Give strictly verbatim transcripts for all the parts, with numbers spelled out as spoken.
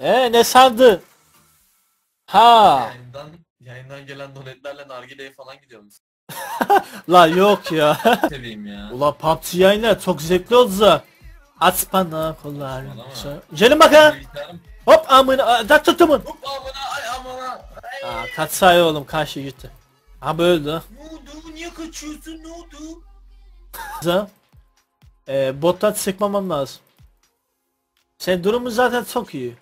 Ee ne sandı? Ha. Yayından, yayından gelen donetlerle nargileye falan gidiyor musun? La yok ya. Seveyim ya. Ulan P U B G yayınlar çok zevkli oldu. At bana kollar. Gelin bakalım. Hop amına. Da tutumun. Hop amına ay amına. Aa kaçsay oğlum karşı gitti. Abi öldü. Ne oldu? Niye kaçıyorsun? Ne oldu? Za. Eee bottan sıkmamam lazım. Sen durumun zaten çok iyi.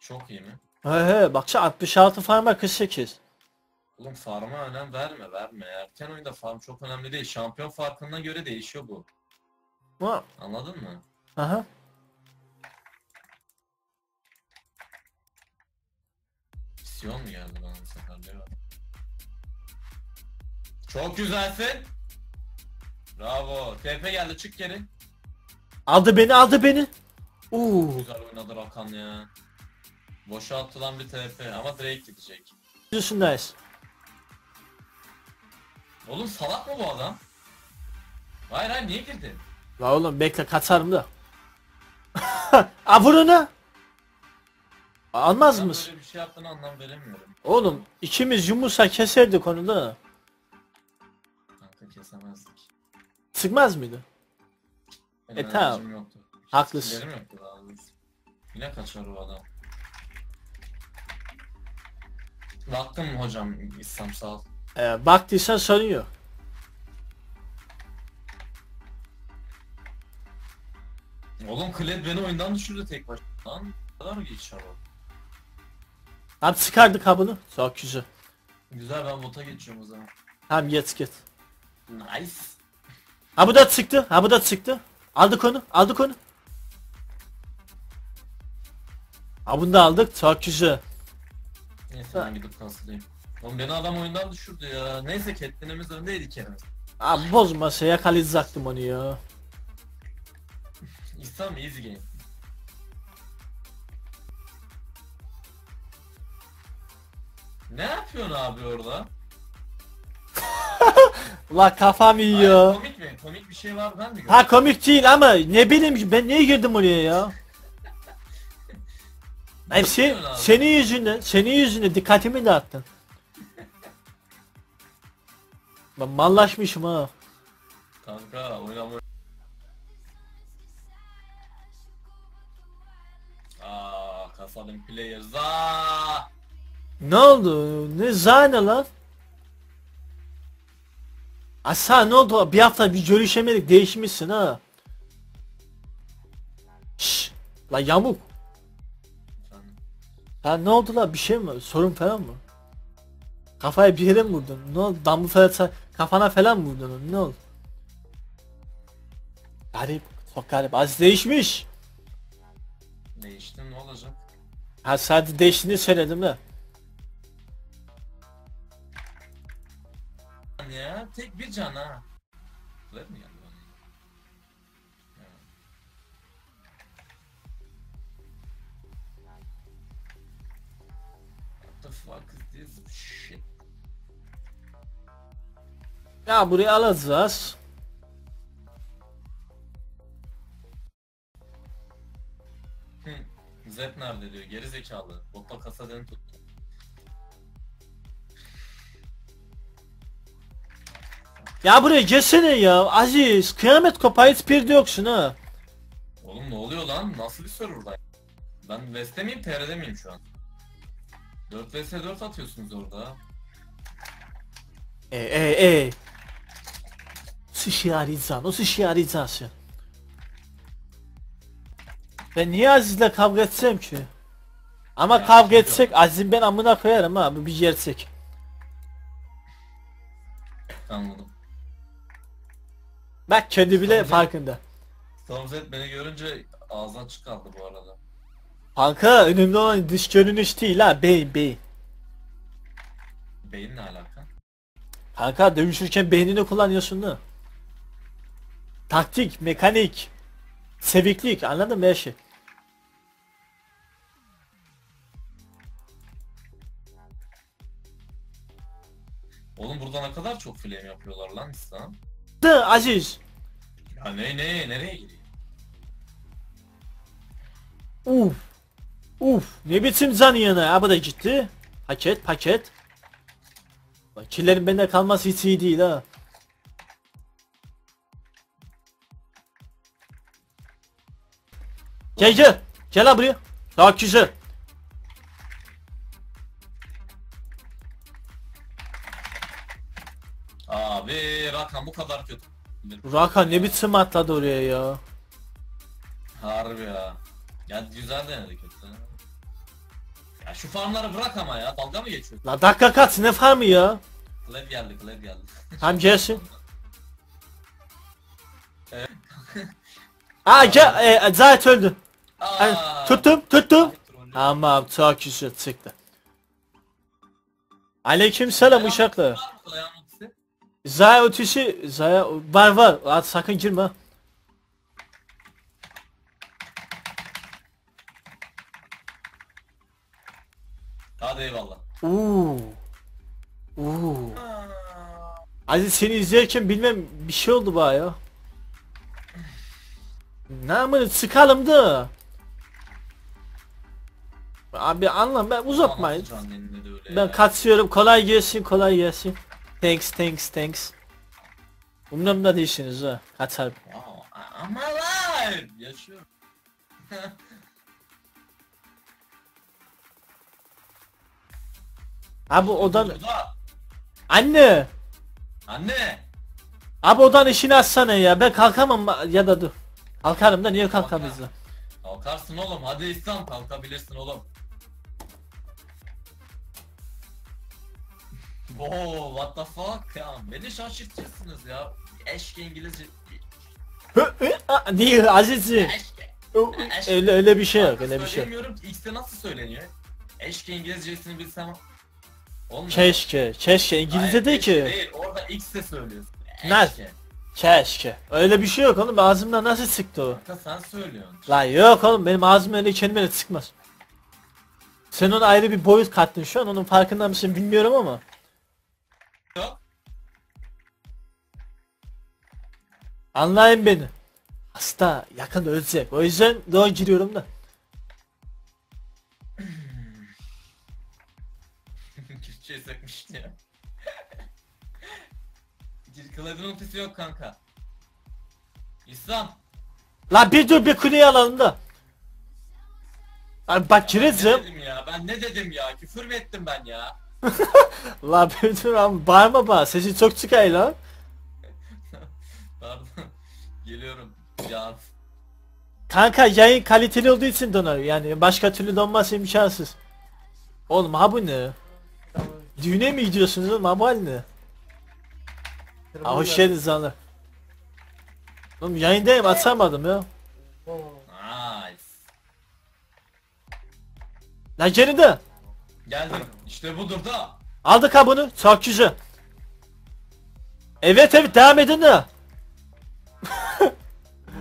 Çok iyi mi? He he bak şu altmış altı farma kırk sekiz. Oğlum farma önem verme verme. Erken oyunda farm çok önemli değil. Şampiyon farkına göre değişiyor bu. Ha. Anladın mı? Aha. Misyon mu geldi bana bu sefer? Çok güzelsin. Bravo. T P geldi çık geri. Aldı beni aldı beni. Uuu. Güzel oynadı Rakan ya. Boşa atılan bir T P ama Drake gidecek. Yüzündayız. Oğlum salak mı bu adam? Hayır hayır niye girdin? La oğlum bekle kaçarım da. A vurunu. Almaz mısın? Böyle bir şey yaptığını anlam veremiyorum. Oğlum ikimiz yumursa keserdik onu da. Kanka kesemezdik. Çıkmaz mıydı? Ben e tamam. Haklısın. Yine kaçar o adam. Baktın mı hocam İslam sağ ol. Ee, baktıysan sorun yok. Oğlum Kled beni oyundan düşürdü tek başına. Lan ne kadar mı geçiyor o? Abi çıkardı kabını. Çok güzel. Güzel ben bota geçiyorum o zaman. Tamam geç geç. Nice. Ha bu da çıktı. Ha bu da çıktı. Aldık onu. Aldık onu. Ha bunu da aldık. Çok güzel. Neyse ben gidip kaslayayım. Oğlum beni adam oyundan düşürdü ya. Neyse kettinimiz öndeydi Kerem. Abi bozma şey yakalayacaktım onu ya. İslam easy game. Ne yapıyorsun abi orada? La kafam yiyor. Hayır, komik mi? Komik bir şey var ben mi gördüm? Ha komik değil ama ne bileyim ben niye girdim oraya ya? Hayır, sen, senin yüzünden, senin yüzünden dikkatimi dağıttın. Ben mallaşmışım ha. Kanka oynamıyorum. Aaa kasalım player zaaaa. Ne oldu? Ne zaa ne lan? Asa ne oldu? Bir hafta bir görüşemedik değişmişsin ha. Şşş la yamuk. Ha ne oldu la bir şey mi? Sorun falan mı? Kafaya bir yere mi vurdun? Ne oldu? Damla falan kafana falan mı vurdun? Ne oldu? Garip, çok garip. Az değişmiş. Değişti ne olacak? Ha sadece değiştiğini söyledim de. Ya tek bir can ha. Ver mi yani? Ya buraya alacağız. Zep nerede diyor? Geri zekalı. Botta kasadan tuttu. Ya buraya gelsene ya. Aziz, kıyamet kopayı spirde yoksun ha. Oğlum ne oluyor lan? Nasıl bir server'da? Ben West'e miyim, T R'de miyim şu an? dört vs dört atıyorsunuz orada. Eee eee eee. Sıçıyarizan, o sıçıyarizansın. Ben niye Aziz'le kavga etsem ki? Ama ya kavga etsek Aziz'in ben amına koyarım ha, bu bir yersek. Anladım. Bak kendi bile Tomzet, farkında. Tomzet beni görünce ağzına çıkardı bu arada. Kanka önemli olan dış görünüş değil ha, beyin beyin. Beyinle alaka? Kanka dövüşürken beynini kullanıyorsun da. Taktik, mekanik, seviklik anladın mı her şey? Oğlum burada ne kadar çok flame yapıyorlar lan İslam. Dı Aziz. Ya ne ne nereye gidiyor? Uff. Uf, ne biçim zan yana ha, bu da gitti. Paket paket. Bak, killerin bende kalması hiç iyi değil ha. Gel gel. Gel ha buraya. Daha güzel. Abi Rakan bu kadar kötü. Rakan ne biçim atladı oraya ya. Harbi ya. Ya güzel denedik kötü. Ya şu farmları bırak ama ya, dalga mı geçiyorsun? La dakika kaç, ne farmı ya? Klev geldi, klev geldi. Hem gelsin. Evet. Aa gel, e, Zahit öldü. Yani, tuttum, tuttum. Tamam, çok güzel çıktı. Aleykümselam uşaklar. Zaya ötesi, Zaya var var, at sakın girme. Hadi eyvallah. Uuu. Uuu. Aziz seni izlerken bilmem bir şey oldu bana ya. Namını sıkalım da. Abi anlam ben uzatmayın. Ben kaçıyorum, kolay gelsin, kolay gelsin. Thanks thanks thanks. Umurumda değilsiniz ha. Kaçar. Ama alive. Yaşıyorum. Abi odan... Anne! Anne! Abi odan işini açsana ya, ben kalkamam ya da dur. Kalkarım da niye kalkamayız lan? Kalkarsın oğlum, hadi İslam kalkabilirsin oğlum. Wow, what the fuck ya, beni şaşırtırsınız ya. Eşke İngilizce... Değil Aziz'im. Öyle, öyle bir şey yok, öyle bir şey yok. Söylemiyorum, X'de nasıl söyleniyor? Eşke İngilizcesini bilsem... Olmuyor. Keşke, keşke İngilizce değil ki. Değil, orada X'de söylüyorsun. Eşke. Keşke. Öyle bir şey yok oğlum, ağzımdan nasıl çıktı o? Kanka sen söylüyorsun. Lan yok oğlum, benim ağzım öyle kendime çıkmaz. Sen ona ayrı bir boyut kattın şu an, onun farkında mısın bilmiyorum ama. Yok. Anlayın beni. Hasta yakında ölecek, o yüzden doğru giriyorum da. Kürtçeyi sökmüştü ya. Klavyenin ötesi yok kanka. İslam. La bir dur, bir kuleyi alalım da. Abi bak Kiriz'im. Ben ne dedim ya, küfür mü ettim ben ya? La bir dur abi, bağırma bağır, sesi çok çıkay lan. Pardon. Geliyorum. Can. Kanka yayın kaliteli olduğu için donar, yani başka türlü donması imkansız. Oğlum ha bu ne? Düğüne mi gidiyorsunuz oğlum, ha bu hal ne? Aa hoş geldiniz hanım. Oğlum yayındayım, atamadım ya. Nice. Lan geri de. Geldim. İşte budur da. Aldık ha bunu. Çok güzel. Evet evet devam edin de.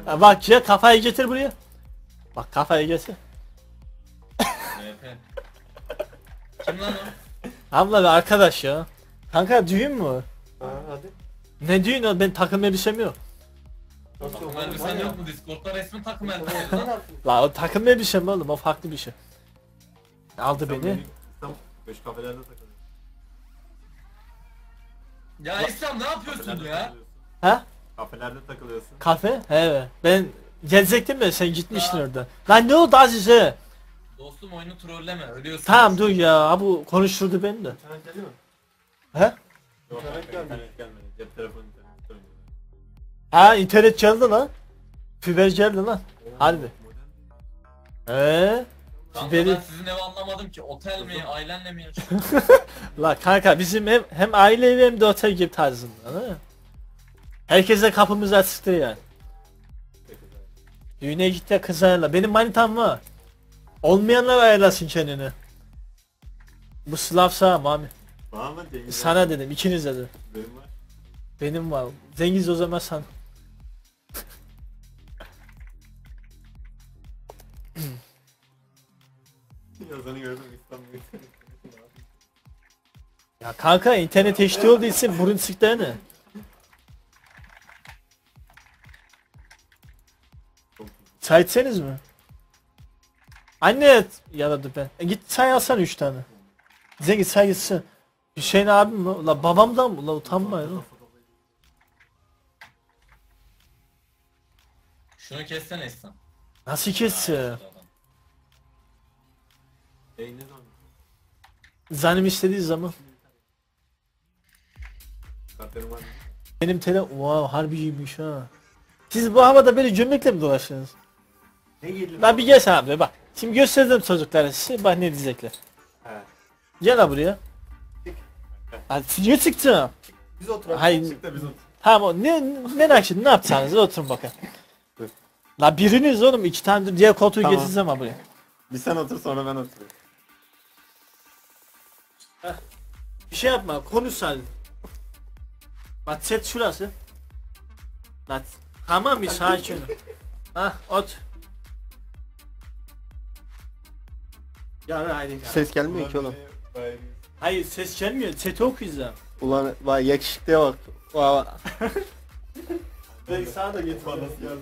Bak ya, kafayı getir buraya. Bak kafayı getir. Kim lan o? Abla ve arkadaş ya. Kanka düğün mü? Ha, hadi. Ne düğün o? Ben takım elbisem yok. Takım elbisen yok mu? Discord'da resmi takım elbisen lan. La o takım elbisem oğlum, o farklı bir şey. Aldı sen beni. beş kafelerde takılıyor. Ya la, İslam ne yapıyorsun ya? Ha? Kafelerde takılıyorsun. Kafe? Evet. Ben gelecektim de sen gitmiştin ya orada. Lan ne oldu Azize? Dostum oyunu trolleme, ölüyorsun. Tamam dur ya, bu konuşturdu beni de. İnternet geldi mi? He? Yok, internet gelmedi. Gelmedi. Cep telefonu internet. Ha internet geldi lan. Fiber geldi lan. Oo, harbi. Eee? Fiberi... Ben sizin ev anlamadım ki, otel mi, ailenle mi yaşıyorsun? La kanka bizim ev hem aile evi hem de otel gibi tarzında değil mi? Herkese kapımız açıktır yani. Düğüne git de kız ayarla. Benim manitam var. Olmayanlar ayarlasın kendini. Bu Slav sağ Mami. Sana dedim, ikiniz dedim. Benim var. Benim var. Zengiz o zaman sen. Yazanı gördüm İstanbul'da. Ya kanka internet H D olduğu için burun sıktığı ne? Çay içseniz mi? Anne yaradı ben. E git sen alsana üç tane. Zengi sen gitsin. Hüseyin abim mi? La babamdan mı? La utanma ya. Şunu kessene İslam. Nasıl kessin? Zanim istediği zaman. Benim telefon... Wow, harbi iyiymiş ha. Siz bu havada böyle gömlekle mi dolaşıyorsunuz? Lan bir gelsene abi bak. Şimdi göstereceğim çocuklara size bak ne diyecekler. Evet. Gel lan buraya. Hadi niye çıktın? Biz oturalım. Hayır. Çık da biz oturalım. Tamam ne, merak ettim ne yapacaksınız oturun bakalım. La biriniz oğlum iki tane diğer koltuğu tamam. Getireceğim abi buraya. Bir sen otur sonra ben oturayım. Heh. Bir şey yapma konuş sadece. Bak set şurası. Lan tamam mı sakin ol. Hah ot. Ya haydi. Ses gelmiyor ki oğlum. Hayır ses gelmiyor. Seti okuyuz lan. Ulan vay yakışıklıya bak. Vay. Belki sana da git bana yazdırıyor.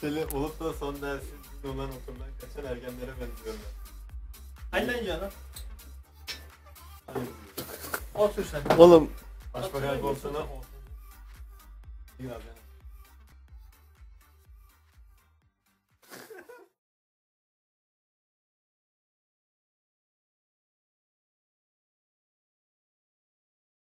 Seni olup da son dersin olan okuldan kaçan ergenlere benziyorum ben. Hayır lan yana. Otur sen. Oğlum. Başbakan Bolsonaro. İyi abi.